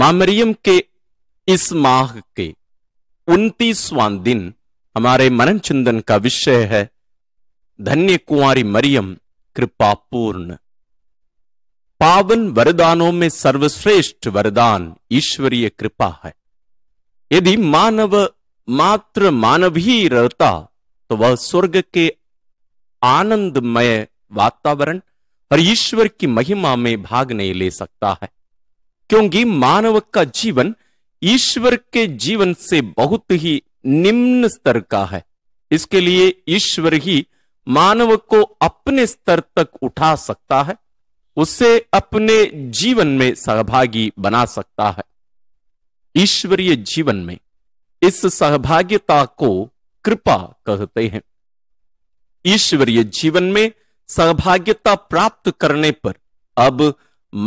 मां मरियम के इस माह के 29वां दिन हमारे मनन चिंतन का विषय है धन्य कुंवारी मरियम कृपा पूर्ण। पावन वरदानों में सर्वश्रेष्ठ वरदान ईश्वरीय कृपा है। यदि मानव मात्र मानव ही रहता तो वह स्वर्ग के आनंदमय वातावरण और ईश्वर की महिमा में भाग नहीं ले सकता है, क्योंकि मानव का जीवन ईश्वर के जीवन से बहुत ही निम्न स्तर का है। इसके लिए ईश्वर ही मानव को अपने स्तर तक उठा सकता है, उसे अपने जीवन में सहभागी बना सकता है। ईश्वरीय जीवन में इस सहभागिता को कृपा कहते हैं। ईश्वरीय जीवन में सहभागिता प्राप्त करने पर अब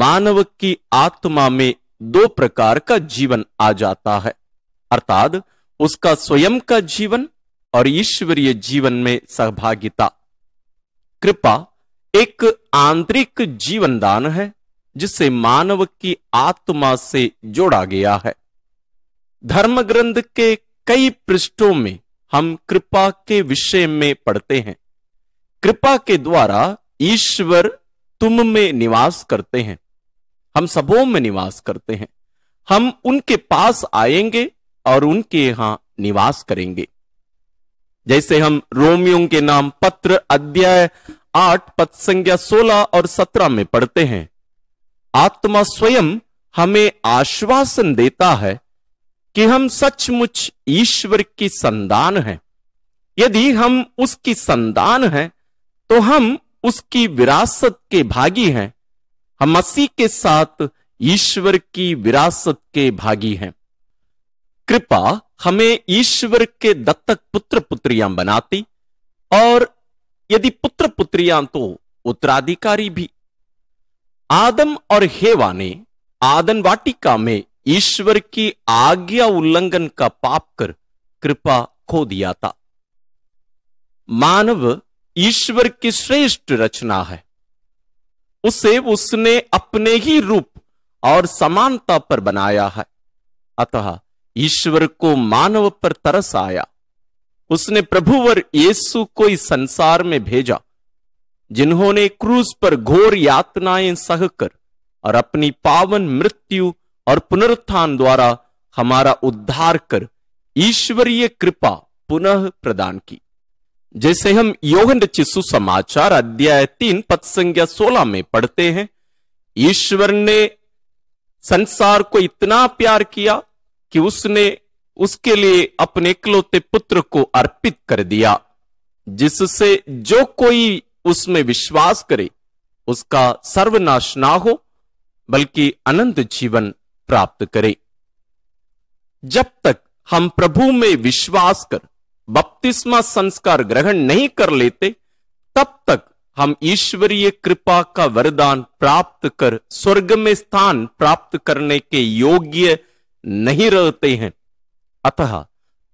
मानव की आत्मा में दो प्रकार का जीवन आ जाता है, अर्थात उसका स्वयं का जीवन और ईश्वरीय जीवन में सहभागिता। कृपा एक आंतरिक जीवन दान है जिसे मानव की आत्मा से जोड़ा गया है। धर्म ग्रंथ के कई पृष्ठों में हम कृपा के विषय में पढ़ते हैं। कृपा के द्वारा ईश्वर तुम में निवास करते हैं, हम सबों में निवास करते हैं। हम उनके पास आएंगे और उनके यहां निवास करेंगे। जैसे हम रोमियों के नाम पत्र अध्याय 8 पद संख्या 16 और 17 में पढ़ते हैं, आत्मा स्वयं हमें आश्वासन देता है कि हम सचमुच ईश्वर की संतान हैं। यदि हम उसकी संतान हैं तो हम उसकी विरासत के भागी हैं। हम मसीह के साथ ईश्वर की विरासत के भागी हैं। कृपा हमें ईश्वर के दत्तक पुत्र पुत्रियां बनाती, और यदि पुत्र पुत्रियां तो उत्तराधिकारी भी। आदम और हेवा ने आदन वाटिका में ईश्वर की आज्ञा उल्लंघन का पाप कर कृपा खो दिया था। मानव ईश्वर की श्रेष्ठ रचना है, उसे उसने अपने ही रूप और समानता पर बनाया है। अतः ईश्वर को मानव पर तरस आया, उसने प्रभुवर यीशु को इस संसार में भेजा, जिन्होंने क्रूस पर घोर यातनाएं सहकर और अपनी पावन मृत्यु और पुनरुत्थान द्वारा हमारा उद्धार कर ईश्वरीय कृपा पुनः प्रदान की। जैसे हम योग चिशु समाचार अध्याय 3 पद संख्या 16 में पढ़ते हैं, ईश्वर ने संसार को इतना प्यार किया कि उसने उसके लिए अपने इकलौते पुत्र को अर्पित कर दिया, जिससे जो कोई उसमें विश्वास करे उसका सर्वनाश ना हो बल्कि अनंत जीवन प्राप्त करे। जब तक हम प्रभु में विश्वास कर बपतिस्मा संस्कार ग्रहण नहीं कर लेते, तब तक हम ईश्वरीय कृपा का वरदान प्राप्त कर स्वर्ग में स्थान प्राप्त करने के योग्य नहीं रहते हैं। अतः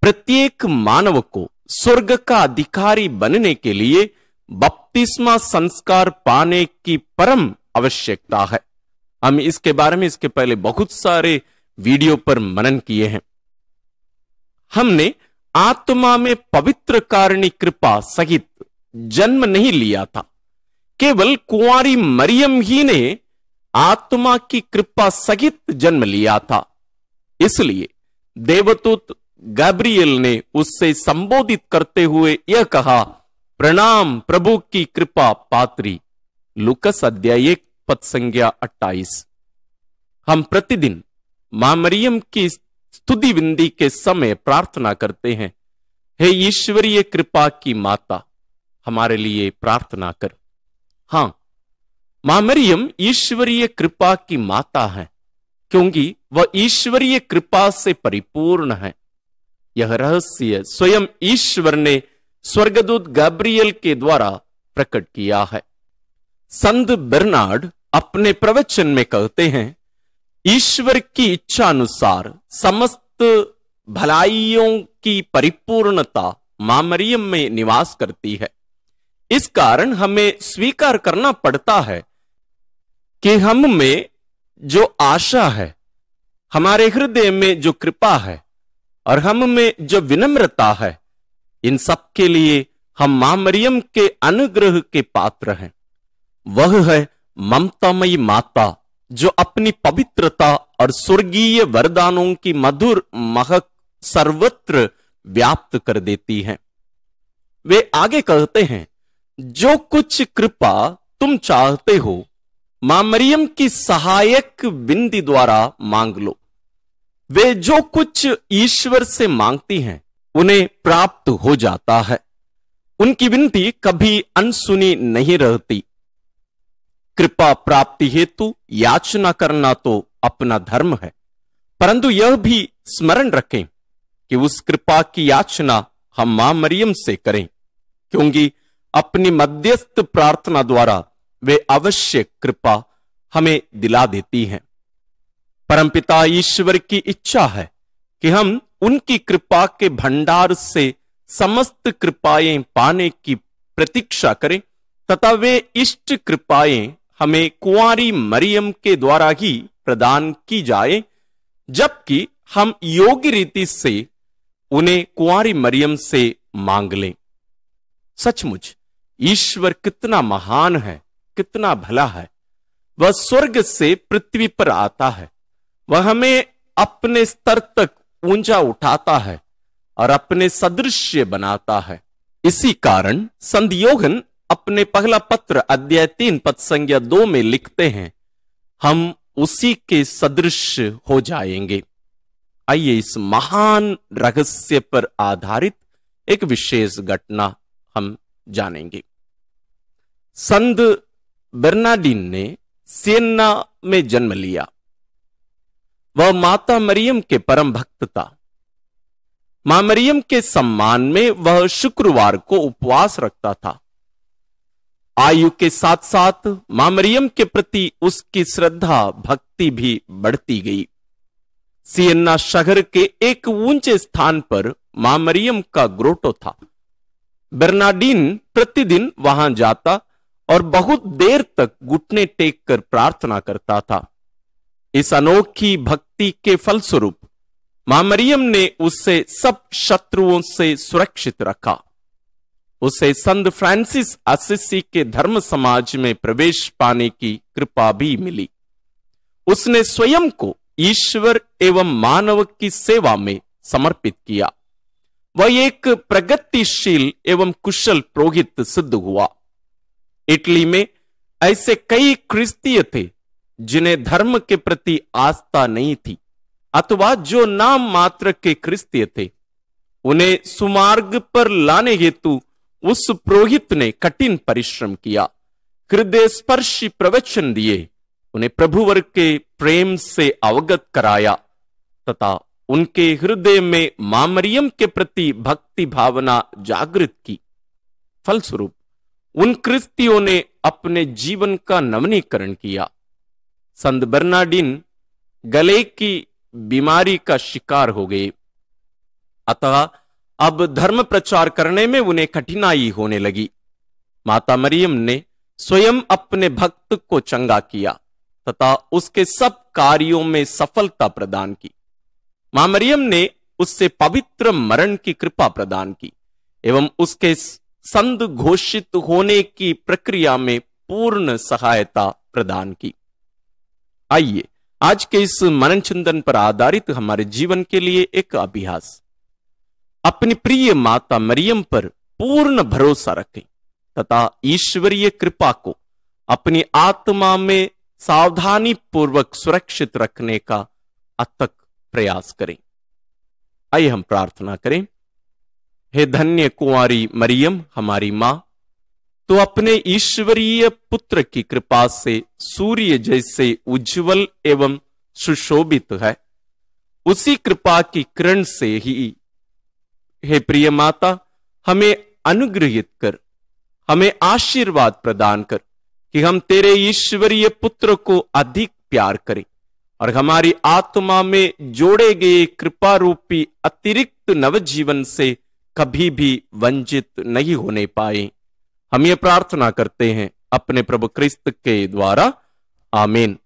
प्रत्येक मानव को स्वर्ग का अधिकारी बनने के लिए बपतिस्मा संस्कार पाने की परम आवश्यकता है। हम इसके बारे में इसके पहले बहुत सारे वीडियो पर मनन किए हैं। हमने आत्मा में पवित्र कारिणी कृपा सहित जन्म नहीं लिया था, केवल कुंवारी मरियम ही ने आत्मा की कृपा सहित जन्म लिया था। इसलिए देवदूत गैब्रियल ने उससे संबोधित करते हुए यह कहा, प्रणाम प्रभु की कृपा पात्री। लूका अध्याय 1 पद संख्या 28। हम प्रतिदिन मां मरियम की स्तुति विंदी के समय प्रार्थना करते हैं, हे ईश्वरीय कृपा की माता हमारे लिए प्रार्थना कर। हां, मां मरियम ईश्वरीय कृपा की माता है, क्योंकि वह ईश्वरीय कृपा से परिपूर्ण है। यह रहस्य स्वयं ईश्वर ने स्वर्गदूत गैब्रियल के द्वारा प्रकट किया है। संत बर्नार्ड अपने प्रवचन में कहते हैं, ईश्वर की इच्छा अनुसार समस्त भलाइयों की परिपूर्णता मां मरियम में निवास करती है। इस कारण हमें स्वीकार करना पड़ता है कि हम में जो आशा है हमारे हृदय में जो कृपा है और हम में जो विनम्रता है, इन सब के लिए हम मां मरियम के अनुग्रह के पात्र हैं। वह है ममतामयी माता जो अपनी पवित्रता और स्वर्गीय वरदानों की मधुर महक सर्वत्र व्याप्त कर देती है। वे आगे कहते हैं, जो कुछ कृपा तुम चाहते हो मां मरियम की सहायक बिंदी द्वारा मांग लो। वे जो कुछ ईश्वर से मांगती हैं उन्हें प्राप्त हो जाता है। उनकी विनती कभी अनसुनी नहीं रहती। कृपा प्राप्ति हेतु याचना करना तो अपना धर्म है, परंतु यह भी स्मरण रखें कि उस कृपा की याचना हम मां मरियम से करें, क्योंकि अपनी मध्यस्थ प्रार्थना द्वारा वे अवश्य कृपा हमें दिला देती हैं। परमपिता ईश्वर की इच्छा है कि हम उनकी कृपा के भंडार से समस्त कृपाएं पाने की प्रतीक्षा करें तथा वे इष्ट कृपाएं हमें कुंवारी मरियम के द्वारा ही प्रदान की जाए, जबकि हम योग्य रीति से उन्हें कुंवारी मरियम से मांग लें। सचमुच ईश्वर कितना महान है, कितना भला है। वह स्वर्ग से पृथ्वी पर आता है, वह हमें अपने स्तर तक ऊंचा उठाता है और अपने सदृश बनाता है। इसी कारण संद्योगन अपने पहला पत्र अध्याय 3 पद संज्ञा 2 में लिखते हैं, हम उसी के सदृश हो जाएंगे। आइए इस महान रहस्य पर आधारित एक विशेष घटना हम जानेंगे। संत बर्नार्डिन ने सिएना में जन्म लिया। वह माता मरियम के परम भक्त था। मां मरियम के सम्मान में वह शुक्रवार को उपवास रखता था। आयु के साथ साथ मां मरियम के प्रति उसकी श्रद्धा भक्ति भी बढ़ती गई। सिएना शहर के एक ऊंचे स्थान पर मां मरियम का ग्रोटो था। बर्नार्डिन प्रतिदिन वहां जाता और बहुत देर तक घुटने टेक कर प्रार्थना करता था। इस अनोखी भक्ति के फलस्वरूप मां मरियम ने उसे सब शत्रुओं से सुरक्षित रखा। उसे संत फ्रांसिस असिसी के धर्म समाज में प्रवेश पाने की कृपा भी मिली। उसने स्वयं को ईश्वर एवं मानव की सेवा में समर्पित किया। वह एक प्रगतिशील एवं कुशल पुरोहित सिद्ध हुआ। इटली में ऐसे कई क्रिस्तीय थे जिन्हें धर्म के प्रति आस्था नहीं थी अथवा जो नाम मात्र के क्रिस्तीय थे। उन्हें सुमार्ग पर लाने हेतु उस पुरोहित ने कठिन परिश्रम किया, हृदय स्पर्शी प्रवचन दिए, उन्हें प्रभुवर के प्रेम से अवगत कराया तथा उनके हृदय में मां मरियम के प्रति भक्ति भावना जागृत की। फलस्वरूप उन क्रिस्तियों ने अपने जीवन का नवीनीकरण किया। संत बर्नार्डिन गले की बीमारी का शिकार हो गए, अतः अब धर्म प्रचार करने में उन्हें कठिनाई होने लगी। माता मरियम ने स्वयं अपने भक्त को चंगा किया तथा उसके सब कार्यों में सफलता प्रदान की। मां मरियम ने उससे पवित्र मरण की कृपा प्रदान की एवं उसके संत घोषित होने की प्रक्रिया में पूर्ण सहायता प्रदान की। आइए आज के इस मनन चिंतन पर आधारित हमारे जीवन के लिए एक अभ्यास, अपनी प्रिय माता मरियम पर पूर्ण भरोसा रखें तथा ईश्वरीय कृपा को अपनी आत्मा में सावधानी पूर्वक सुरक्षित रखने का अथक प्रयास करें। आइए हम प्रार्थना करें। हे धन्य कुंवारी मरियम हमारी मां, तो अपने ईश्वरीय पुत्र की कृपा से सूर्य जैसे उज्जवल एवं सुशोभित है। उसी कृपा की किरण से ही हे प्रिय माता हमें अनुग्रहित कर, हमें आशीर्वाद प्रदान कर कि हम तेरे ईश्वरीय पुत्र को अधिक प्यार करें और हमारी आत्मा में जोड़े गए कृपा रूपी अतिरिक्त नवजीवन से कभी भी वंचित नहीं होने पाए। हम ये प्रार्थना करते हैं अपने प्रभु क्रिस्त के द्वारा। आमीन।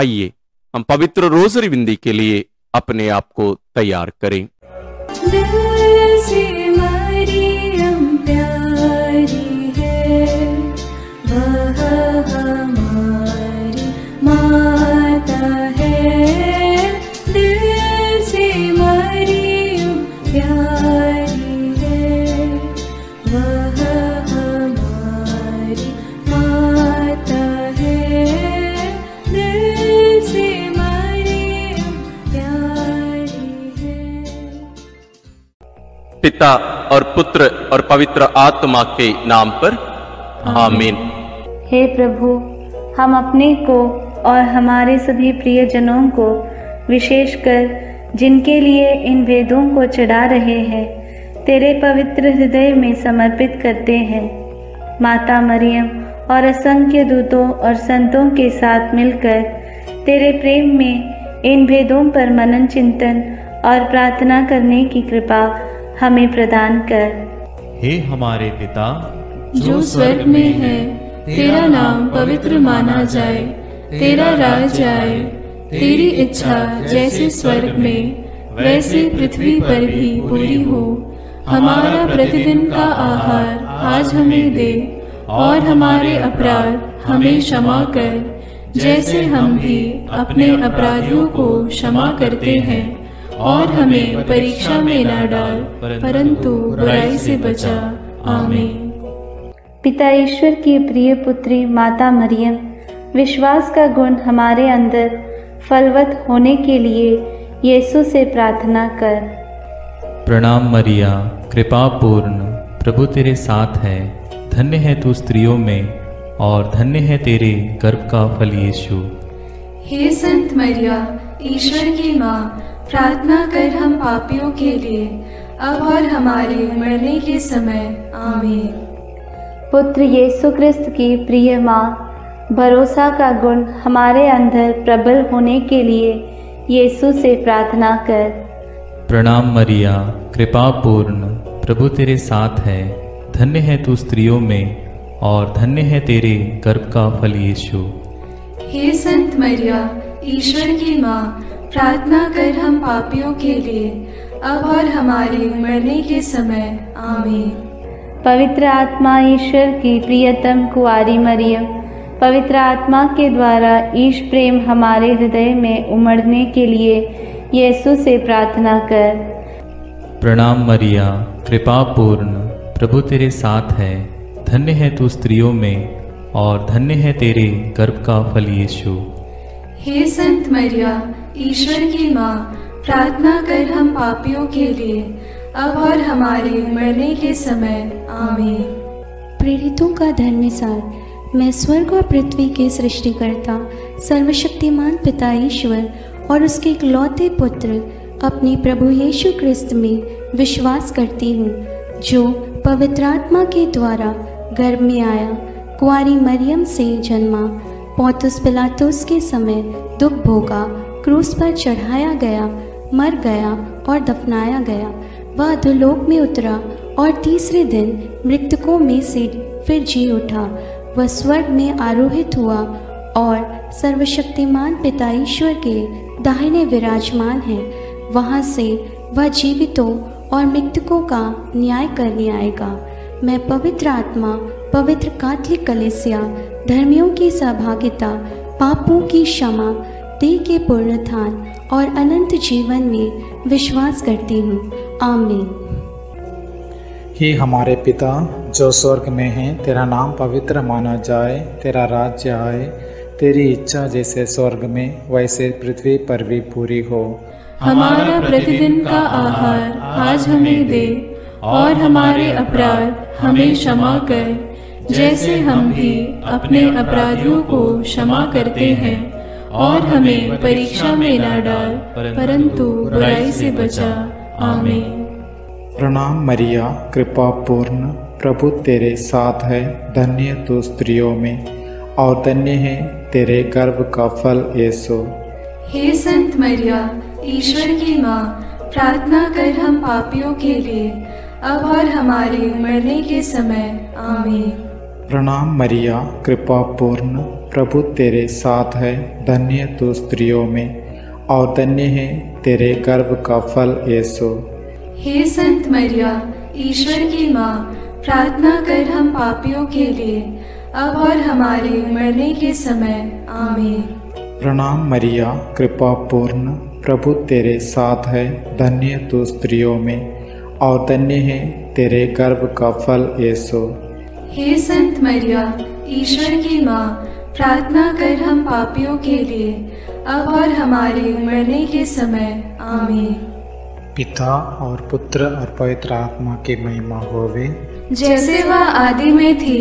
आइए हम पवित्र रोजरी बिंदी के लिए अपने आप को तैयार करें। दिल से मरियम प्यारी है, वह हमारी माता है। दिल से मरियम प्यारी है, वह हमारी माता है। दिल से मरियम प्यारी है। पिता और पुत्र और पवित्र आत्मा के नाम पर आमीन। हे प्रभु, हम अपने को और हमारे सभी प्रियजनों को, विशेषकर जिनके लिए इन वेदों को चढ़ा रहे हैं, तेरे पवित्र हृदय में समर्पित करते हैं। माता मरियम और असंख्य दूतों और संतों के साथ मिलकर तेरे प्रेम में इन भेदों पर मनन, चिंतन और प्रार्थना करने की कृपा हमें प्रदान कर। हे हमारे पिता जो स्वर्ग में है, तेरा नाम पवित्र माना जाए, तेरा राज्य आए, तेरी इच्छा जैसे स्वर्ग में वैसे पृथ्वी पर भी पूरी हो। हमारा प्रतिदिन का आहार आज हमें दे, और हमारे अपराध हमें क्षमा कर, जैसे हम भी अपने अपराधियों को क्षमा करते हैं, और हमें परीक्षा में न डाल, परंतु बुराई से बचा। आमीन। पिता ईश्वर की प्रिय पुत्री माता मरियम, विश्वास का गुण हमारे अंदर फलवत होने के लिए यीशु से प्रार्थना कर। प्रणाम मरिया, कृपा पूर्ण, प्रभु तेरे साथ है। धन्य है तू स्त्रियों में, और धन्य है तेरे गर्भ का फल यीशु। हे संत मरिया, ईश्वर की माँ, प्रार्थना कर हम पापियों के लिए, अब और हमारे मरने के समय। आमीन। पुत्र यीशु क्रिस्त की प्रिय माँ, भरोसा का गुण हमारे अंदर प्रबल होने के लिए यीशु से प्रार्थना कर। प्रणाम मरिया, कृपा पूर्ण, प्रभु तेरे साथ है। धन्य है तू स्त्रियों में, और धन्य है तेरे गर्भ का फल यीशु। हे संत मरिया, ईश्वर की माँ, प्रार्थना कर हम पापियों के लिए, अब और हमारे मरने के समय। आमीन। पवित्र आत्मा ईश्वर की प्रियतम कुआरी मरियम, पवित्र आत्मा के द्वारा ईश प्रेम हमारे हृदय में उमड़ने के लिए यीशु से प्रार्थना कर। प्रणाम मरिया, कृपा पूर्ण, प्रभु तेरे साथ है। धन्य है तू स्त्रियों में, और धन्य है तेरे गर्भ का फल यीशु। हे संत मरिया, ईश्वर की माँ, प्रार्थना कर हम पापियों के लिए, अब और हमारे मरने के समय। आमीन। प्रेरितों का धर्मसार। मैं स्वर्ग और पृथ्वी के सृष्टिकर्ता, सर्वशक्तिमान पिता ईश्वर और उसके इकलौते पुत्र अपने प्रभु यीशु क्रिस्त में विश्वास करती हूँ, जो पवित्र आत्मा के द्वारा गर्भ में आया, कुंवारी मरियम से जन्मा, पोंतुस पिलातुस के समय दुख भोगा, क्रूस पर चढ़ाया गया, मर गया और दफनाया गया। वह अधोलोक में उतरा और तीसरे दिन मृतकों में से फिर जी उठा। वह स्वर्ग में आरोहित हुआ और सर्वशक्तिमान पिता ईश्वर के दाहिने विराजमान है। वहाँ से वह जीवितों और मृतकों का न्याय करने आएगा। मैं पवित्र आत्मा, पवित्र कैथोलिक कलीसिया, धर्मियों की सहभागिता, पापों की क्षमा, देह के पुनरुत्थान और अनंत जीवन में विश्वास करती हूँ। आमीन। हे हमारे पिता जो स्वर्ग में है, तेरा नाम पवित्र माना जाए, तेरा राज्य आए, तेरी इच्छा जैसे स्वर्ग में वैसे पृथ्वी पर भी पूरी हो। हमारा प्रतिदिन का आहार आज हमें दे, और हमारे अपराध हमें क्षमा कर, जैसे हम भी अपने अपराधियों को क्षमा करते हैं, और हमें परीक्षा में न डाल, परंतु बुराई से बचा। आमीन। प्रणाम मरिया, कृपा पूर्ण, प्रभु तेरे साथ है। धन्य तू स्त्रियों में, और धन्य है तेरे गर्भ का फल यीशु। हे संत मरिया, ईश्वर की माँ, प्रार्थना कर हम पापियों के लिए, अब और हमारे मरने के समय। आमीन। प्रणाम मरिया, कृपा पूर्ण, प्रभु तेरे साथ है, धन्य तू स्त्रियों में और धन्य है तेरे गर्भ का फल यीशु। हे संत मरियम ईश्वर की माँ, प्रार्थना कर हम पापियों के लिए अब और हमारे मरने के समय। आमीन। प्रणाम मरिया, कृपा पूर्ण, प्रभु तेरे साथ है, धन्य तू स्त्रियों में और धन्य है तेरे गर्भ का फल यीशु। हे संत मरिया ईश्वर की माँ, प्रार्थना कर हम पापियों के लिए अब और हमारे मरने के समय। आमीन। पिता और पुत्र और पवित्र आत्मा की महिमा होवे, जैसे वह आदि में थी,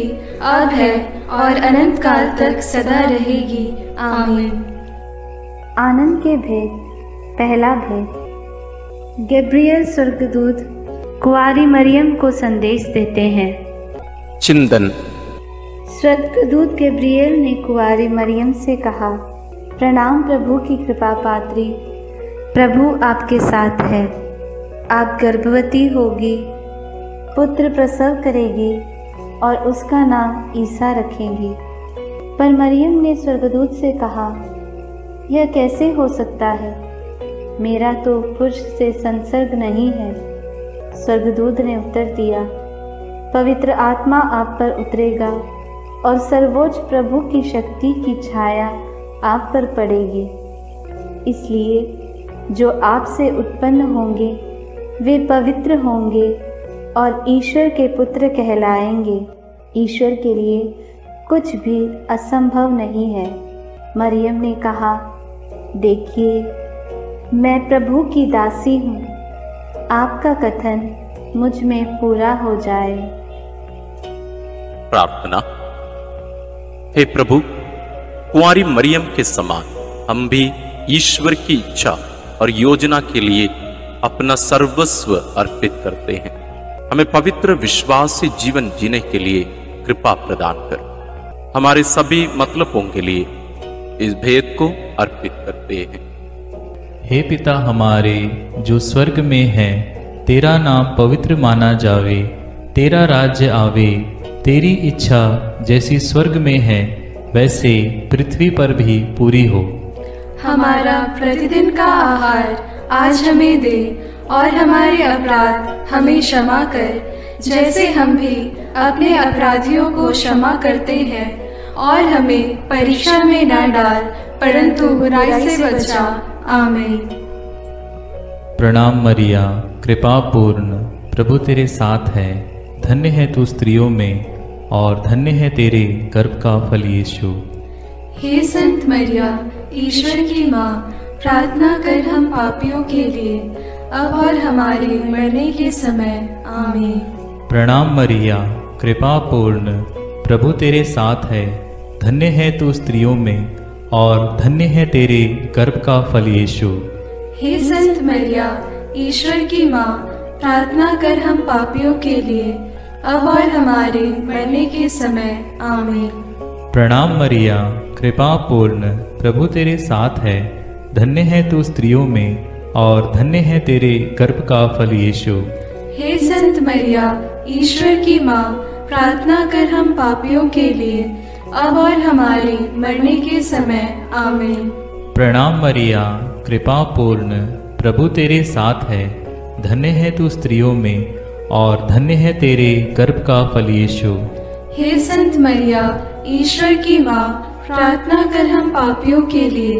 अब है और अनंत काल तक सदा रहेगी। आमीन। आनंद के भेद। पहला भेद। गैब्रियल स्वर्गदूत कुंवारी मरियम को संदेश देते हैं। चिंतन। स्वर्गदूत गैब्रियल ने कुंवारी मरियम से कहा, प्रणाम प्रभु की कृपा पात्री, प्रभु आपके साथ है, आप गर्भवती होगी, पुत्र प्रसव करेगी और उसका नाम ईसा रखेंगी। पर मरियम ने स्वर्गदूत से कहा, यह कैसे हो सकता है, मेरा तो पुरुष से संसर्ग नहीं है। स्वर्गदूत ने उत्तर दिया, पवित्र आत्मा आप पर उतरेगा और सर्वोच्च प्रभु की शक्ति की छाया आप पर पड़ेगी, इसलिए जो आपसे उत्पन्न होंगे वे पवित्र होंगे और ईश्वर के पुत्र कहलाएंगे। ईश्वर के लिए कुछ भी असंभव नहीं है। मरियम ने कहा, देखिए मैं प्रभु की दासी हूँ, आपका कथन मुझ में पूरा हो जाए। प्रार्थना। हे प्रभु, कुंवारी मरियम के समान हम भी ईश्वर की इच्छा और योजना के लिए अपना सर्वस्व अर्पित करते हैं। हमें पवित्र विश्वासी जीवन जीने के लिए कृपा प्रदान कर। हमारे सभी मतलबों के लिए इस भेद को अर्पित करते हैं। हे पिता हमारे जो स्वर्ग में है, तेरा नाम पवित्र माना जावे, तेरा राज्य आवे, तेरी इच्छा जैसी स्वर्ग में है वैसे पृथ्वी पर भी पूरी हो। हमारा प्रतिदिन का आहार आज हमें दे और हमारे अपराध हमें क्षमा कर, जैसे हम भी अपने अपराधियों को क्षमा करते हैं, और हमें परीक्षा में ना डाल परंतु बुराई से बचा। आमीन। प्रणाम मरिया, कृपा पूर्ण, प्रभु तेरे साथ है, धन्य है तू स्त्रियों में और धन्य है तेरे गर्भ का फल यीशु। हे संत मरिया ईश्वर की माँ, प्रार्थना कर हम पापियों के लिए अब और हमारे मरने के समय। आमीन। प्रणाम मरिया, कृपा पूर्ण, प्रभु तेरे साथ है, धन्य है तू स्त्रियों में और धन्य है तेरे गर्भ का फल यीशु। हे संत मरिया ईश्वर की माँ, प्रार्थना कर हम पापियों के लिए अब और हमारे मरने के समय। आमीन। प्रणाम मरिया, कृपा पूर्ण, प्रभु तेरे साथ है, धन्य है तू स्त्रियों में और धन्य है तेरे गर्भ का फल यीशु। हे संत मरिया ईश्वर की माँ, प्रार्थना कर हम पापियों के लिए अब और हमारे मरने के समय। आमीन। प्रणाम मरिया, कृपा पूर्ण, प्रभु तेरे साथ है, धन्य है तू स्त्रियों में और धन्य है तेरे गर्भ का फल यीशु। हे संत मरिया ईश्वर की माँ, प्रार्थना कर हम पापियों के लिए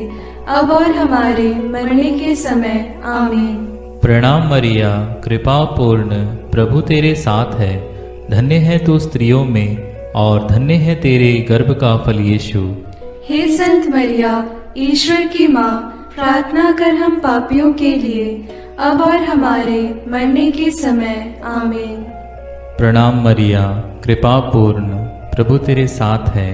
अब और हमारे मरने के समय। आमीन। प्रणाम मरिया, कृपा पूर्ण, प्रभु तेरे साथ है, धन्य है तू स्त्रियों में और धन्य है तेरे गर्भ का फल यीशु। हे संत मरिया ईश्वर की माँ, प्रार्थना कर हम पापियों के लिए अब और हमारे मरने के समय। आमीन। प्रणाम मरिया, कृपा पूर्ण, प्रभु तेरे साथ है,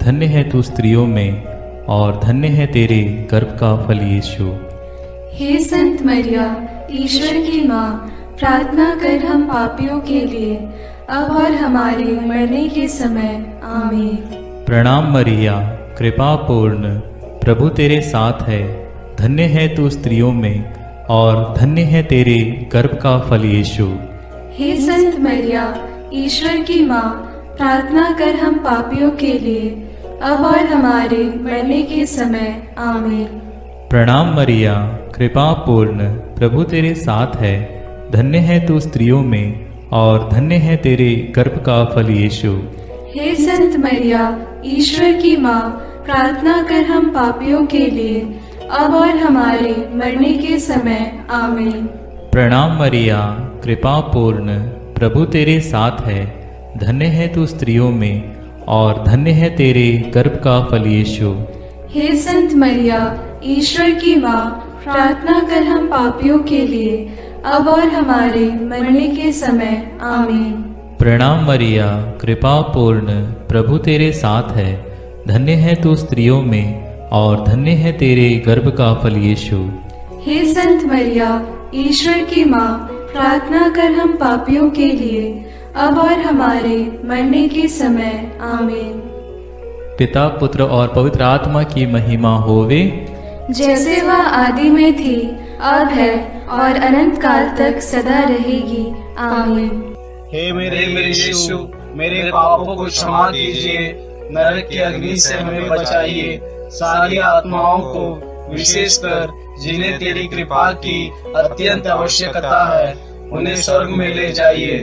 धन्य है तू स्त्रियों में और धन्य है तेरे गर्भ का फल यीशु। हे संत मरिया ईश्वर की माँ, प्रार्थना कर हम पापियों के लिए अब और हमारे मरने के समय। आमीन। प्रणाम मरिया, कृपा पूर्ण, प्रभु तेरे साथ है, धन्य है तू स्त्रियों में और धन्य है तेरे गर्भ का फल यीशु। हे संत मरिया ईश्वर की माँ, प्रार्थना कर हम पापियों के लिए अब और हमारे मरने के समय। आमीन। प्रणाम मरिया, कृपा पूर्ण, प्रभु तेरे साथ है, धन्य है तू स्त्रियों में और धन्य है तेरे गर्भ का फल यीशु। हे संत मरिया, ईश्वर की माँ, प्रार्थना कर हम पापियों के लिए, अब और हमारे मरने के समय। आमीन। प्रणाम मरिया, कृपा पूर्ण, प्रभु तेरे साथ है, धन्य है तू स्त्रियों में और धन्य है तेरे गर्भ का फल यीशु। हे संत मरिया, ईश्वर की माँ, प्रार्थना कर हम पापियों के लिए, अब और हमारे मरने के समय। आमीन। प्रणाम मरिया, कृपा पूर्ण, प्रभु तेरे साथ है, धन्य है तू स्त्रियों में और धन्य है तेरे गर्भ का फल यीशु। हे संत मरिया, ईश्वर की माँ, प्रार्थना कर हम पापियों के लिए, अब और हमारे मरने के समय। आमीन। पिता, पुत्र और पवित्र आत्मा की महिमा होवे, जैसे वह आदि में थी, अब है और अनंत काल तक सदा रहेगी। आमीन। हे मेरे यीशु, मेरे पापों को क्षमा कीजिए, नरक की अग्नि से हमें बचाइए, सारी आत्माओं को, विशेषकर जिन्हें तेरी कृपा की अत्यंत आवश्यकता है, उन्हें स्वर्ग में ले जाइए।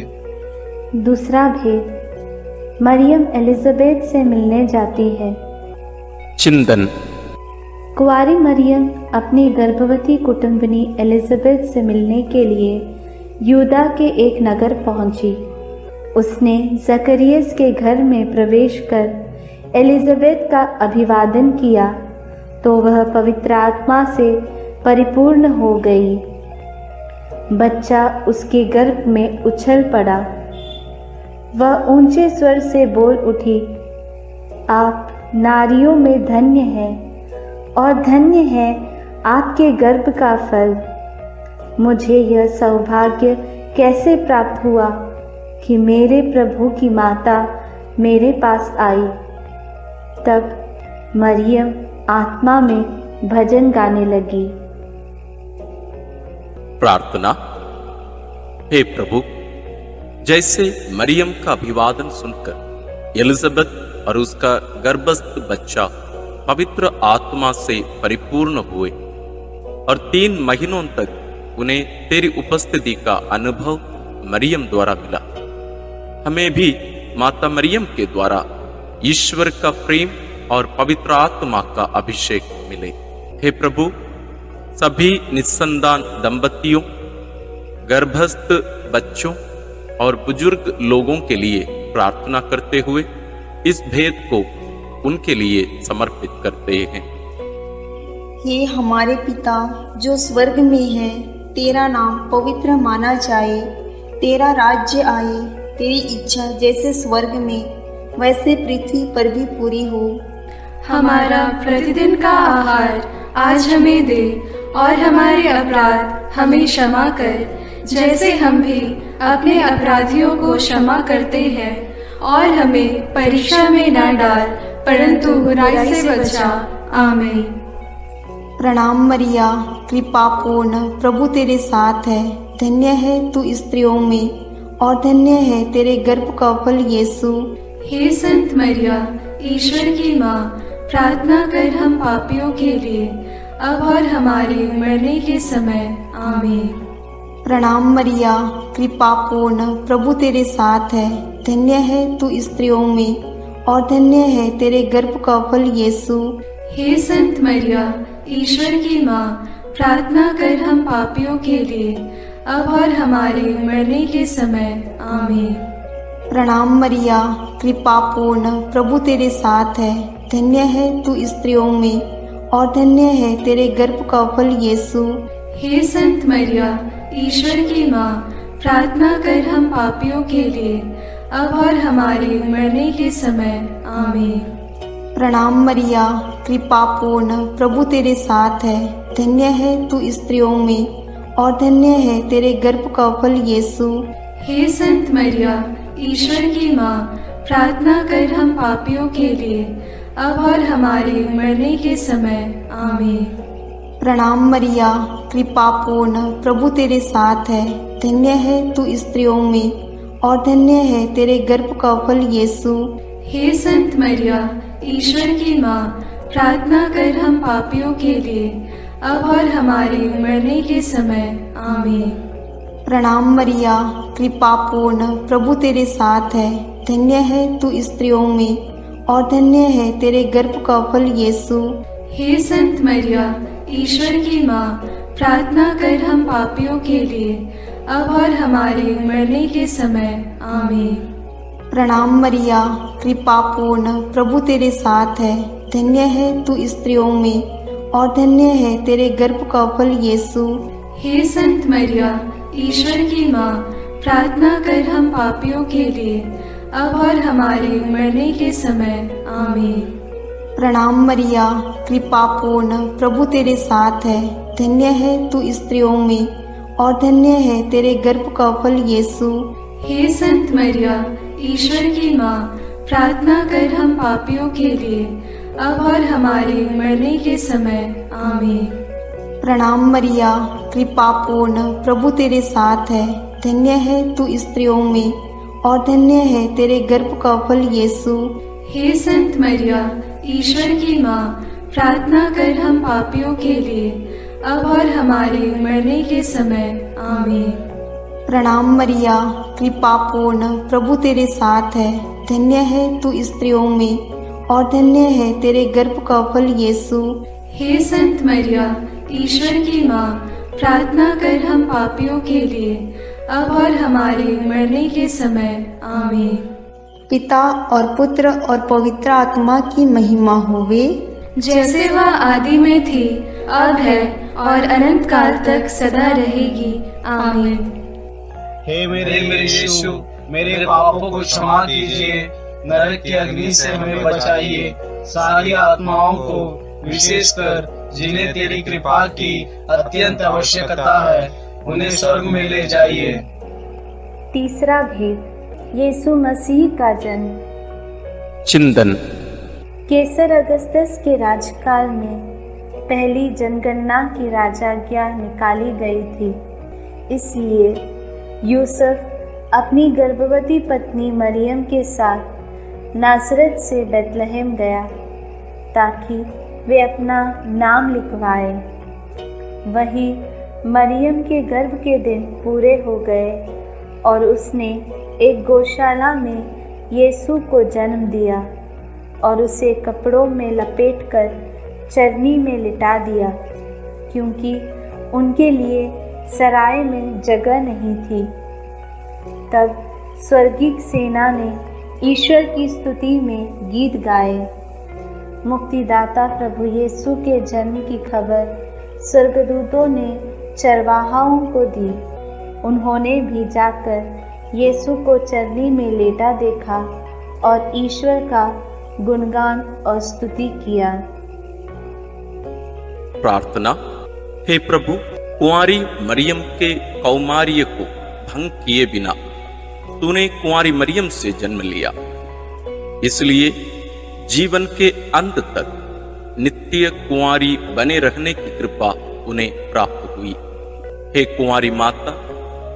दूसरा भेद। मरियम एलिजाबेथ से मिलने जाती है। चिंतन। कुंवारी मरियम अपनी गर्भवती कुटुंबिनी एलिजाबेथ से मिलने के लिए यूदा के एक नगर पहुंची। उसने जकरियस के घर में प्रवेश कर एलिजाबेथ का अभिवादन किया, तो वह पवित्र आत्मा से परिपूर्ण हो गई। बच्चा उसके गर्भ में उछल पड़ा। वह ऊंचे स्वर से बोल उठी, आप नारियों में धन्य हैं और धन्य है आपके गर्भ का फल। मुझे यह सौभाग्य कैसे प्राप्त हुआ कि मेरे प्रभु की माता मेरे पास आई। तब मरियम आत्मा में भजन गाने लगी। प्रार्थना। हे प्रभु, जैसे मरियम का अभिवादन सुनकर एलिजाबेथ और उसका गर्भस्थ बच्चा पवित्र आत्मा से परिपूर्ण हुए और 3 महीनों तक उन्हें तेरी उपस्थिति का अनुभव मरियम द्वारा मिला। हमें भी माता मरियम के द्वारा ईश्वर का प्रेम और पवित्र आत्मा का अभिषेक मिले। हे प्रभु, सभी निस्संतान दंपतियों, गर्भस्थ बच्चों और बुजुर्ग लोगों के लिए प्रार्थना करते हुए इस भेद को उनके लिए समर्पित करते हैं। हे हमारे पिता जो स्वर्ग में है, तेरा नाम पवित्र माना जाए, तेरा राज्य आए, तेरी इच्छा जैसे स्वर्ग में वैसे पृथ्वी पर भी पूरी हो। हमारा प्रतिदिन का आहार आज हमें दे, और हमारे अपराध हमें क्षमा कर, जैसे हम भी अपने अपराधियों को क्षमा करते हैं, और हमें परीक्षा में ना डाल, परंतु बुराई से बचा। आमीन। प्रणाम मरिया, कृपा पूर्ण, प्रभु तेरे साथ है, धन्य है तू स्त्रियों में और धन्य है तेरे गर्भ का फल यीशु। हे संत मरिया, ईश्वर की माँ, प्रार्थना कर हम पापियों के लिए, अब और हमारे मरने के समय। आमीन। प्रणाम मरिया, कृपा पूर्ण, प्रभु तेरे साथ है, धन्य है तू स्त्रियों में और धन्य है तेरे गर्भ का फल यीशु। हे संत मरिया, ईश्वर की माँ, प्रार्थना कर हम पापियों के लिए, अब और हमारे मरने के समय। आमीन। प्रणाम मरिया, कृपा पूर्ण, प्रभु तेरे साथ है, धन्य है तू स्त्रियों में और धन्य है तेरे गर्भ का फल यीशु। हे संत मरिया, ईश्वर की माँ, प्रार्थना कर हम पापियों के लिए, अब और हमारे मरने के समय। आमीन। प्रणाम मरिया, कृपा पूर्ण, प्रभु तेरे साथ है, धन्य है तू स्त्रियों में और धन्य है तेरे गर्भ का फल यीशु। हे संत मरिया, ईश्वर की माँ, प्रार्थना कर हम पापियों के लिए, अब और हमारे मरने के समय। आमीन। प्रणाम मरिया, कृपा पूर्ण, प्रभु तेरे साथ है, धन्य है तू स्त्रियों में और धन्य है तेरे गर्भ का फल यीशु। हे संत मरिया, ईश्वर की माँ, प्रार्थना कर हम पापियों के लिए अब और हमारे मरने के समय। आमीन। प्रणाम मरिया, कृपा पूर्ण, प्रभु तेरे साथ है। धन्य है तू स्त्रियों में और धन्य है तेरे गर्भ का फल यीशु। हे संत मरिया, ईश्वर की माँ, प्रार्थना कर हम पापियों के लिए अब और हमारे मरने के समय। आमीन। प्रणाम मरिया, कृपा पूर्ण, प्रभु तेरे साथ है। धन्य है तू स्त्रियों में और धन्य है तेरे गर्भ का फल यीशु। हे संत मरिया, ईश्वर की माँ, प्रार्थना कर हम पापियों के लिए अब और हमारे मरने के समय। आमीन। प्रणाम मरिया, कृपा पूर्ण, प्रभु तेरे साथ है। धन्य है तू स्त्रियों में और धन्य है तेरे गर्भ का फल यीशु। हे संत मरिया, ईश्वर की माँ, प्रार्थना कर हम पापियों के लिए अब और हमारे मरने के समय। आमीन। प्रणाम मरिया, कृपा पूर्ण, प्रभु तेरे साथ है। धन्य है तू स्त्रियों में और धन्य है तेरे गर्भ का फल यीशु। हे संत मरिया, ईश्वर की माँ, प्रार्थना कर हम पापियों के लिए अब और हमारे मरने के समय। आमीन। प्रणाम मरिया, कृपा पूर्ण, प्रभु तेरे साथ है। धन्य है तू स्त्रियों में और धन्य है तेरे गर्भ का फल यीशु। हे संत मरिया, ईश्वर की माँ, प्रार्थना कर हम पापियों के लिए अब और हमारे मरने के समय। आमीन। पिता और पुत्र और पवित्र आत्मा की महिमा होवे, जैसे वह आदि में थी, अब है और अनंत काल तक सदा रहेगी। आमीन। हे मेरे यीशु, मेरे पापों को क्षमा कीजिए, नरक की अग्नि से हमें बचाइए, सारी आत्माओं को, विशेषकर जिन्हें तेरी कृपा की अत्यंत आवश्यकता है, उन्हें स्वर्ग में ले जाइए। तीसरा भेद, यीशु मसीह का जन्म। चिंतन। कैसर ऑगस्टस के राजकाल में पहली जनगणना की राजाज्ञा निकाली गई थी, इसलिए यूसुफ अपनी गर्भवती पत्नी मरियम के साथ नासरत से बेतलहम गया ताकि वे अपना नाम लिखवाए। वहीं मरियम के गर्भ के दिन पूरे हो गए और उसने एक गौशाला में यीशु को जन्म दिया और उसे कपड़ों में लपेटकर चरनी में लिटा दिया, क्योंकि उनके लिए सराय में जगह नहीं थी। तब स्वर्गीय सेना ने ईश्वर की स्तुति में गीत गाए। मुक्तिदाता प्रभु यीशु के जन्म की खबर स्वर्गदूतों ने चरवाहों को दी। उन्होंने भी जाकर यीशु को चरनी में लेटा देखा और ईश्वर का गुणगान और स्तुति किया। प्रार्थना। हे प्रभु, कुंवारी मरियम के कौमार्य को भंग किए बिना तूने कुंवारी मरियम से जन्म लिया, इसलिए जीवन के अंत तक नित्य कुंवारी बने रहने की कृपा उन्हें प्राप्त हुई। हे कुंवारी माता,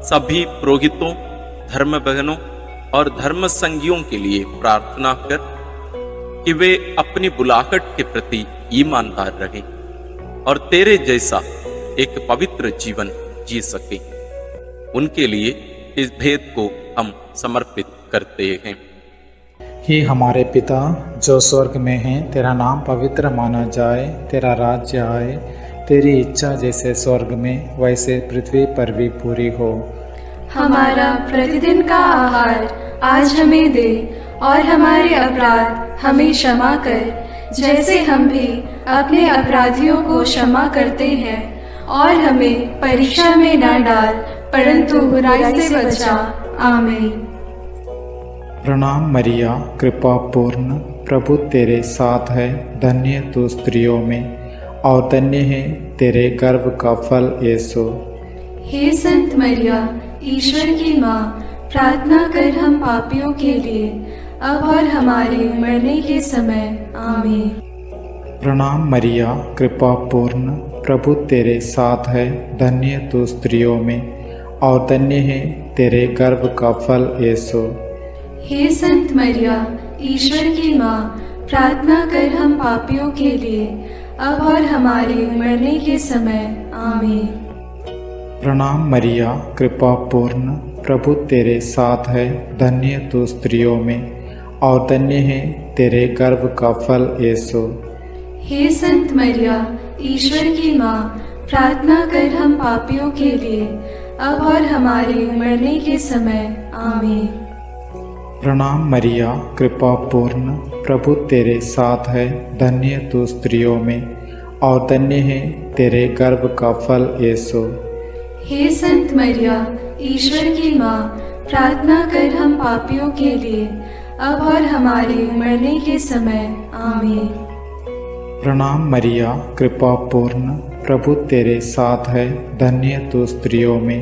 सभी पुरोहितों, धर्म बहनों और धर्म संगियों के लिए प्रार्थना कर कि वे अपनी बुलाहट के प्रति ईमानदार रहें और तेरे जैसा एक पवित्र जीवन जी सके। उनके लिए इस भेद को हम समर्पित करते हैं। हे हमारे पिता जो स्वर्ग में हैं, तेरा नाम पवित्र माना जाए, तेरा राज्य आए, तेरी इच्छा जैसे स्वर्ग में वैसे पृथ्वी पर भी पूरी हो। हमारा प्रतिदिन का आहार आज हमें दे और हमारे अपराध हमें क्षमा कर, जैसे हम भी अपने अपराधियों को क्षमा करते हैं, और हमें परीक्षा में ना डाल, परंतु बुराई से बचा। आमीन। प्रणाम मरिया, कृपा पूर्ण, प्रभु तेरे साथ है। धन्य तू स्त्रियों में और धन्य है तेरे गर्भ का फल यीशु। हे संत मरिया, ईश्वर की माँ, प्रार्थना कर हम पापियों के लिए अब और हमारे मरने के समय। आमीन। प्रणाम मरिया, कृपा पूर्ण, प्रभु तेरे साथ है। धन्य तू स्त्रियों में और धन्य है तेरे गर्भ का फल यीशु। हे संत मरिया, ईश्वर की माँ, प्रार्थना कर हम पापियों के लिए, अब और हमारे मरने के समय। आमीन। प्रणाम मरिया, कृपा पूर्ण, प्रभु तेरे साथ है, धन्य तू स्त्रियों में और धन्य है तेरे गर्भ का फल यीशु। हे संत मरिया, ईश्वर की माँ, प्रार्थना कर हम पापियों के लिए, अब और हमारे मरने के समय। आमीन। प्रणाम मरिया, कृपा पूर्ण, प्रभु तेरे साथ है, धन्य तू स्त्रियों में और धन्य है तेरे गर्भ का फल यीशु। हे संत मरिया, ईश्वर की माँ, प्रार्थना कर हम पापियों के लिए, अब और हमारे मरने के समय। आमीन। प्रणाम मरिया, कृपा पूर्ण, प्रभु तेरे साथ है, धन्य तू स्त्रियों में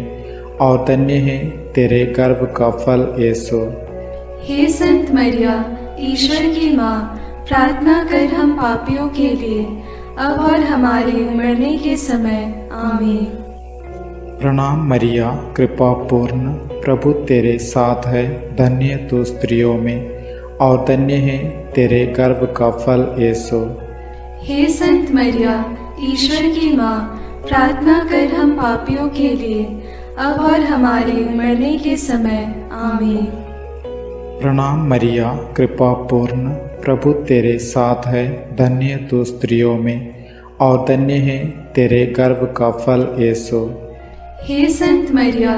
और धन्य है तेरे गर्भ का फल यीशु। हे संत मरिया, ईश्वर की माँ, प्रार्थना कर हम पापियों के लिए, अब और हमारे मरने के समय। आमीन। प्रणाम मरिया, कृपा पूर्ण, प्रभु तेरे साथ है, धन्य तू स्त्रियों में और धन्य है तेरे गर्भ का फल यीशु। हे संत मरिया, ईश्वर की माँ, प्रार्थना कर हम पापियों के लिए, अब और हमारे मरने के समय। आमीन। प्रणाम मरिया, कृपा पूर्ण, प्रभु तेरे साथ है, धन्य तू स्त्रियों में और धन्य है तेरे गर्भ का फल यीशु। हे संत मरिया,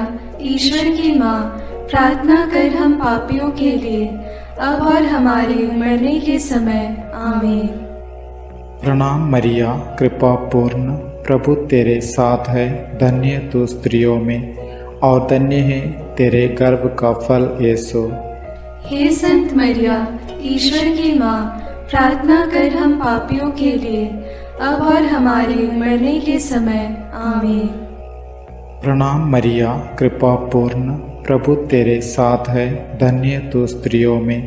ईश्वर की माँ, प्रार्थना कर हम पापियों के लिए, अब और हमारे मरने के समय। आमीन। प्रणाम मरिया, कृपा पूर्ण, प्रभु तेरे साथ है, धन्य तू स्त्रियों में और धन्य है तेरे गर्भ का फल यीशु। हे संत मरिया, ईश्वर की माँ, प्रार्थना कर हम पापियों के लिए, अब और हमारे मरने के समय। आमीन। प्रणाम मरिया, कृपा पूर्ण, प्रभु तेरे साथ है, धन्य तू स्त्रियों में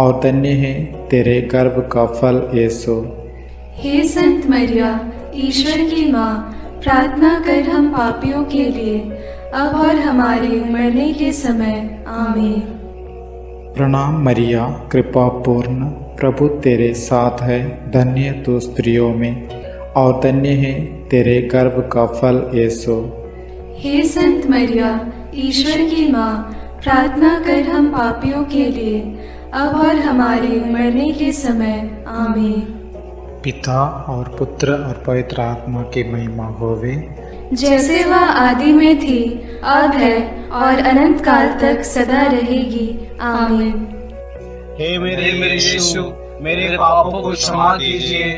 और धन्य है तेरे गर्भ का फल यीशु। हे संत मरिया, ईश्वर की माँ, प्रार्थना कर हम पापियों के लिए, अब और हमारे मरने के समय। आमीन। प्रणाम मरिया, कृपा पूर्ण, प्रभु तेरे साथ है, धन्य तू स्त्रियों में और धन्य है तेरे गर्भ का फल यीशु। हे संत मरिया, ईश्वर की माँ, प्रार्थना कर हम पापियों के लिए, अब और हमारे मरने के समय। आमीन। पिता और पुत्र और पवित्र आत्मा की महिमा होवे, जैसे वह आदि में थी, अब है और अनंत काल तक सदा रहेगी। आमीन। हे मेरे यीशु, मेरे पापों को क्षमा कीजिए,